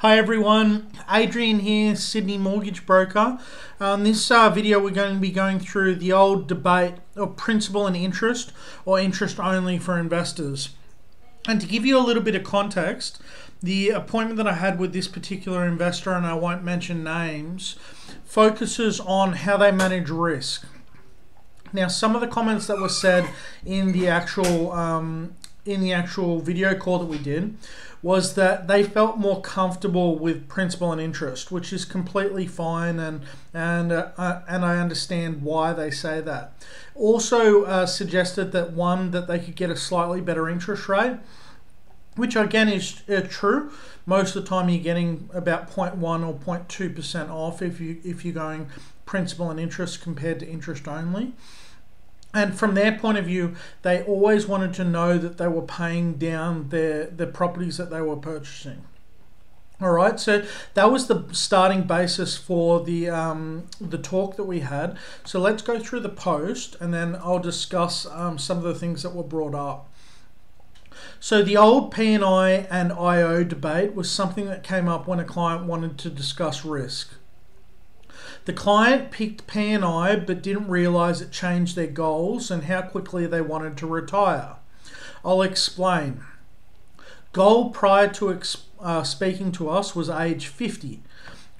Hi everyone, Adrian here, Sydney Mortgage Broker. On this video we're going to be going through the old debate of principal and interest, or interest only for investors. And to give you a little bit of context, the appointment that I had with this particular investor, and I won't mention names, focuses on how they manage risk. Now, some of the comments that were said in the actual video call that we did was that they felt more comfortable with principal and interest, which is completely fine, and I understand why they say that. Also suggested that they could get a slightly better interest rate, which again is true. Most of the time you're getting about 0.1 or 0.2% off if you're going principal and interest compared to interest only. And from their point of view, they always wanted to know that they were paying down the properties that they were purchasing. All right, so that was the starting basis for the talk that we had. So let's go through the post, and then I'll discuss some of the things that were brought up. So the old P&I and IO debate was something that came up when a client wanted to discuss risk. The client picked P&I but didn't realize it changed their goals and how quickly they wanted to retire. I'll explain. Goal prior to speaking to us was age 50.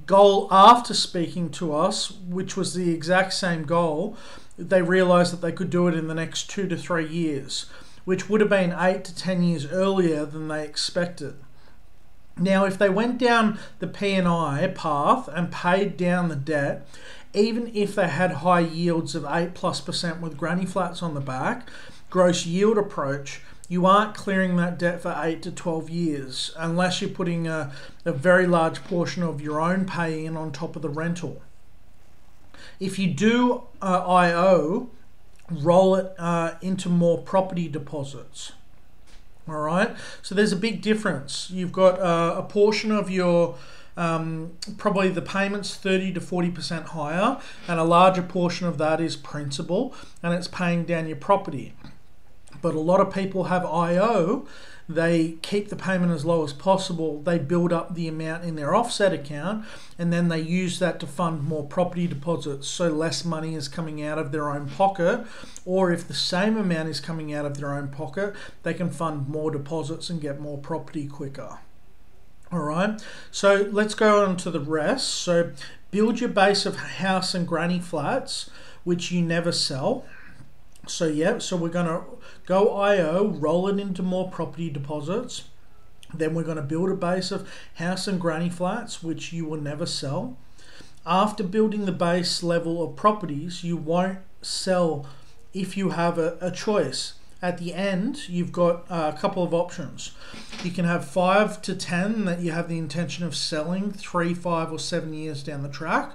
Goal after speaking to us, which was the exact same goal, they realized that they could do it in the next 2 to 3 years, which would have been 8 to 10 years earlier than they expected. Now, if they went down the P&I path and paid down the debt, even if they had high yields of 8+% with granny flats on the back, gross yield approach, you aren't clearing that debt for 8 to 12 years unless you're putting a very large portion of your own pay in on top of the rental. If you do IO, roll it into more property deposits. All right, so there's a big difference. You've got a portion of your, probably the payments 30 to 40% higher, and a larger portion of that is principal, and it's paying down your property. But a lot of people have IO, they keep the payment as low as possible, they build up the amount in their offset account, and then they use that to fund more property deposits, so less money is coming out of their own pocket, or if the same amount is coming out of their own pocket, they can fund more deposits and get more property quicker. All right, so let's go on to the rest. So build your base of house and granny flats, which you never sell. So yeah, so we're going to go IO, roll it into more property deposits. Then we're going to build a base of house and granny flats, which you will never sell. After building the base level of properties, you won't sell if you have a choice. At the end, you've got a couple of options. You can have 5 to 10 that you have the intention of selling 3, 5, or 7 years down the track.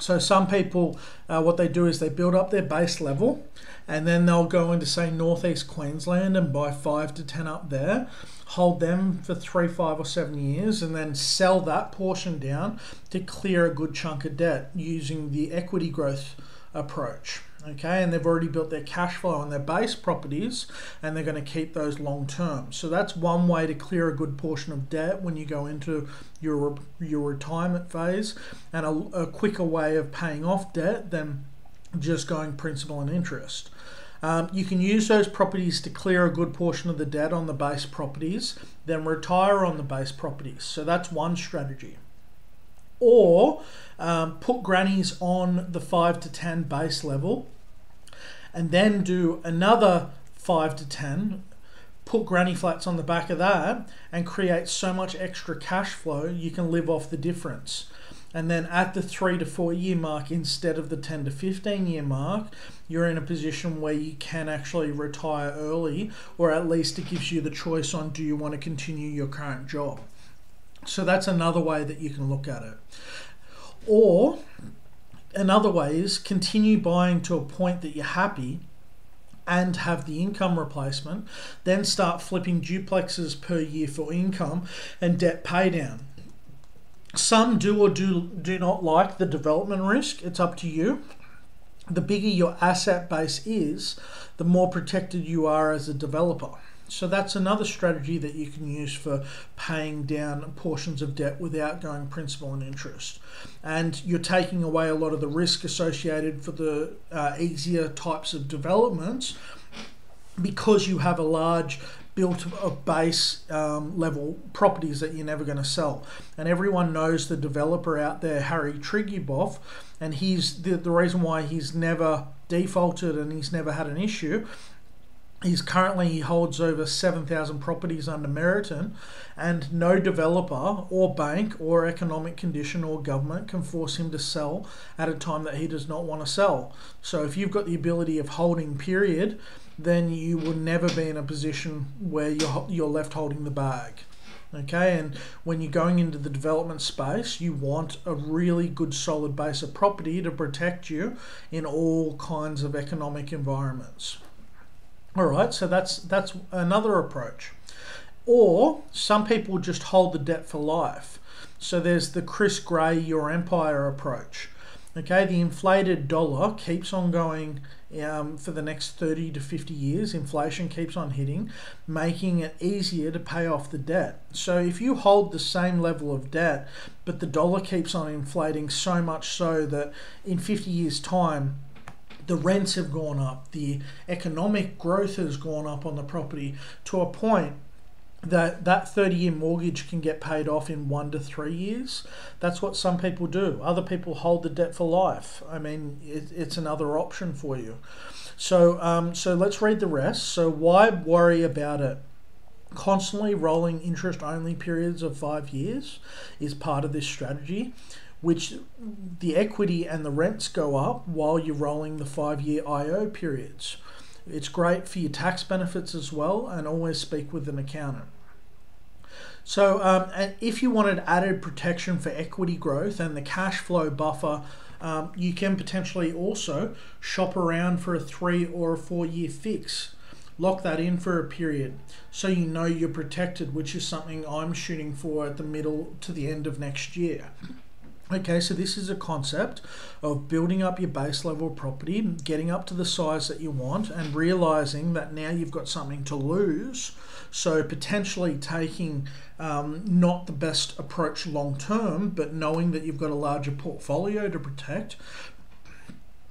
So some people, what they do is they build up their base level, and then they'll go into, say, northeast Queensland and buy 5 to 10 up there, hold them for 3, 5, or 7 years, and then sell that portion down to clear a good chunk of debt using the equity growth approach. Okay, and they've already built their cash flow on their base properties, and they're going to keep those long term. So that's one way to clear a good portion of debt when you go into your retirement phase, and a quicker way of paying off debt than just going principal and interest. You can use those properties to clear a good portion of the debt on the base properties, then retire on the base properties. So that's one strategy. Or put grannies on the 5 to 10 base level, and then do another 5 to 10, put granny flats on the back of that, and create so much extra cash flow you can live off the difference. And then at the 3 to 4 year mark, instead of the 10 to 15 year mark, you're in a position where you can actually retire early, or at least it gives you the choice on, do you want to continue your current job? So that's another way that you can look at it. Or another way is continue buying to a point that you're happy and have the income replacement, then start flipping duplexes per year for income and debt pay down. Some do or do not like the development risk. It's up to you. The bigger your asset base is, the more protected you are as a developer. So that's another strategy that you can use for paying down portions of debt without going principal and interest. And you're taking away a lot of the risk associated for the easier types of developments, because you have a large built of base level properties that you're never going to sell. And everyone knows the developer out there, Harry Triguboff, and he's the reason why he's never defaulted and he's never had an issue. He's currently, he holds over 7,000 properties under Meriton, and no developer or bank or economic condition or government can force him to sell at a time that he does not want to sell. So if you've got the ability of holding period, then you will never be in a position where you're left holding the bag. Okay, and when you're going into the development space, you want a really good solid base of property to protect you in all kinds of economic environments. All right, so that's another approach. Or some people just hold the debt for life. So there's the Chris Gray, your empire approach. Okay, the inflated dollar keeps on going for the next 30 to 50 years. Inflation keeps on hitting, making it easier to pay off the debt. So if you hold the same level of debt, but the dollar keeps on inflating so much so that in 50 years' time, the rents have gone up, the economic growth has gone up on the property to a point that 30-year mortgage can get paid off in 1 to 3 years. That's what some people do. Other people hold the debt for life. I mean, it's another option for you. So, so let's read the rest. So why worry about it? Constantly rolling interest-only periods of 5 years is part of this strategy, which the equity and the rents go up while you're rolling the 5-year IO periods. It's great for your tax benefits as well, and always speak with an accountant. So and if you wanted added protection for equity growth and the cash flow buffer, you can potentially also shop around for a 3 or a 4-year fix. Lock that in for a period so you know you're protected, which is something I'm shooting for at the middle to the end of next year. Okay, so this is a concept of building up your base level property, getting up to the size that you want, and realizing that now you've got something to lose. So potentially taking not the best approach long term, but knowing that you've got a larger portfolio to protect.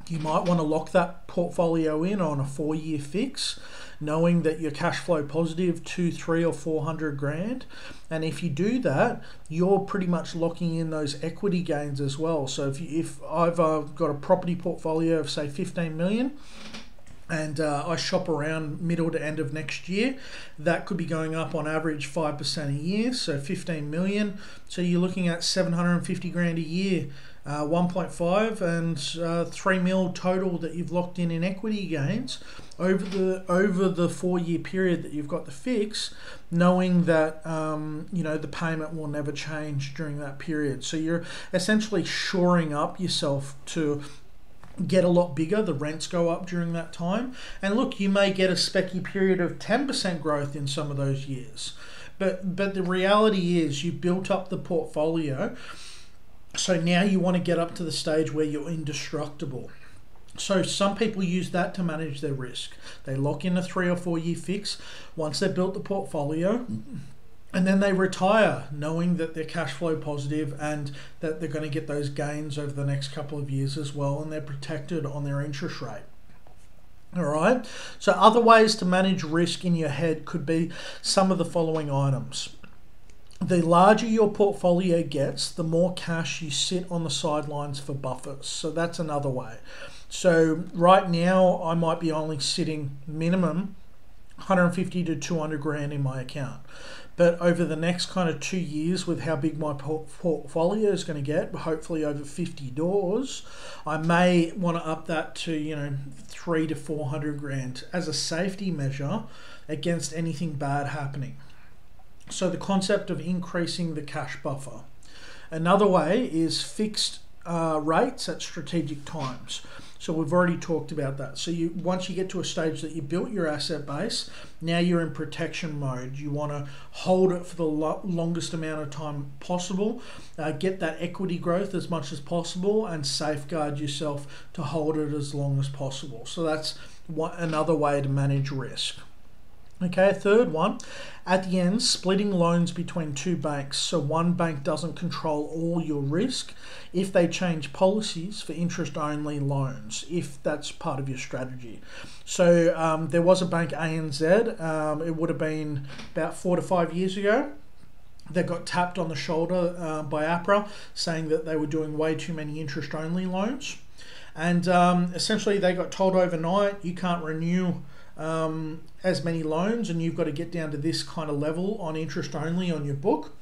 You might want to lock that portfolio in on a 4-year fix, knowing that you're cash flow positive 200, 300, or 400 grand. And if you do that, you're pretty much locking in those equity gains as well. So if I've got a property portfolio of say 15 million, and I shop around middle to end of next year, that could be going up on average 5% a year, so 15 million. So you're looking at 750 grand a year, 1.5 and 3 mil total that you've locked in equity gains over the 4-year period that you've got the fix, knowing that you know, the payment will never change during that period. So you're essentially shoring up yourself to get a lot bigger. The rents go up during that time, and look, you may get a specky period of 10% growth in some of those years, but the reality is you built up the portfolio, so now you want to get up to the stage where you're indestructible. So some people use that to manage their risk. They lock in a 3 or 4 year fix once they've built the portfolio, and then they retire knowing that they're cash flow positive and that they're going to get those gains over the next couple of years as well, and they're protected on their interest rate. All right, so other ways to manage risk in your head could be some of the following items. The larger your portfolio gets, the more cash you sit on the sidelines for buffers. So that's another way. So right now I might be only sitting minimum 150 to 200 grand in my account. But over the next kind of 2 years, with how big my portfolio is going to get, hopefully over 50 doors, I may want to up that to, you know, 300 to 400 grand as a safety measure against anything bad happening. So the concept of increasing the cash buffer. Another way is fixed rates at strategic times. So we've already talked about that. So you, once you get to a stage that you built your asset base, now you're in protection mode. You want to hold it for the longest amount of time possible, get that equity growth as much as possible, and safeguard yourself to hold it as long as possible. So that's another way to manage risk. Okay, third one, at the end, splitting loans between two banks. So one bank doesn't control all your risk if they change policies for interest-only loans, if that's part of your strategy. So there was a bank, ANZ, it would have been about 4 to 5 years ago. They got tapped on the shoulder by APRA, saying that they were doing way too many interest-only loans. And essentially they got told overnight, you can't renew as many loans, and you've got to get down to this kind of level on interest only on your book.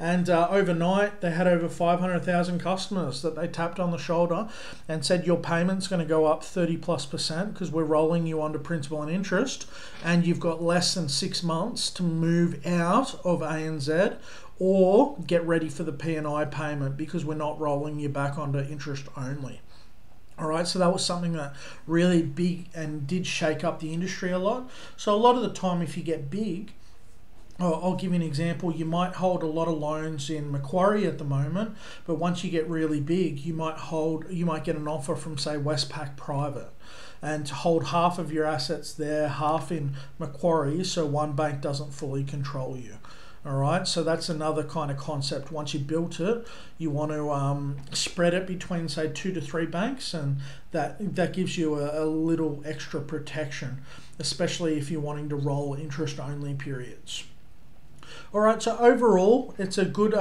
And overnight they had over 500,000 customers that they tapped on the shoulder and said, your payment's going to go up 30+% because we're rolling you onto principal and interest, and you've got less than 6 months to move out of ANZ or get ready for the P&I payment because we're not rolling you back onto interest only. All right, so that was something that really big and did shake up the industry a lot. So a lot of the time, if you get big, I'll give you an example, you might hold a lot of loans in Macquarie at the moment, but once you get really big, you might get an offer from, say, Westpac Private, and to hold half of your assets there, half in Macquarie, so one bank doesn't fully control you. All right, so that's another kind of concept. Once you built it, you want to spread it between, say, 2 to 3 banks, and that gives you a little extra protection, especially if you're wanting to roll interest-only periods. All right, so overall, it's a good,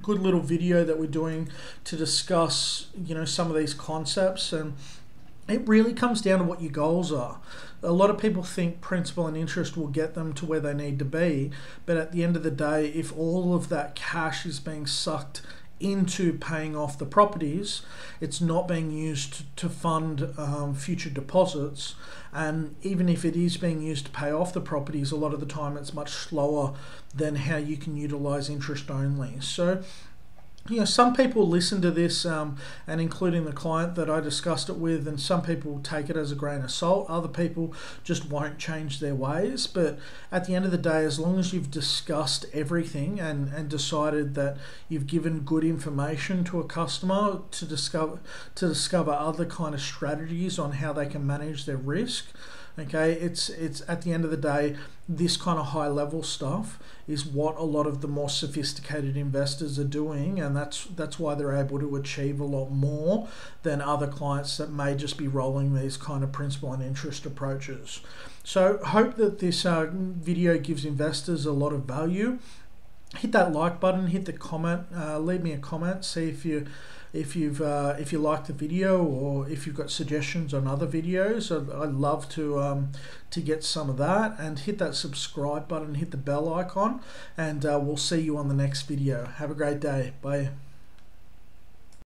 good little video that we're doing to discuss, you know, some of these concepts, and it really comes down to what your goals are. A lot of people think principal and interest will get them to where they need to be, but at the end of the day, if all of that cash is being sucked into paying off the properties, it's not being used to fund future deposits, and even if it is being used to pay off the properties, a lot of the time it's much slower than how you can utilize interest only. So, you know, some people listen to this, and including the client that I discussed it with, and some people take it as a grain of salt. Other people just won't change their ways. But at the end of the day, as long as you've discussed everything and decided that you've given good information to a customer to discover other kind of strategies on how they can manage their risk, okay, it's at the end of the day, this kind of high level stuff is what a lot of the more sophisticated investors are doing, and that's why they're able to achieve a lot more than other clients that may just be rolling these kind of principal and interest approaches. So hope that this video gives investors a lot of value. Hit that like button, hit the comment, leave me a comment, see if you like the video, or if you've got suggestions on other videos. I'd love to get some of that, and hit that subscribe button, hit the bell icon, and we'll see you on the next video. Have a great day. Bye.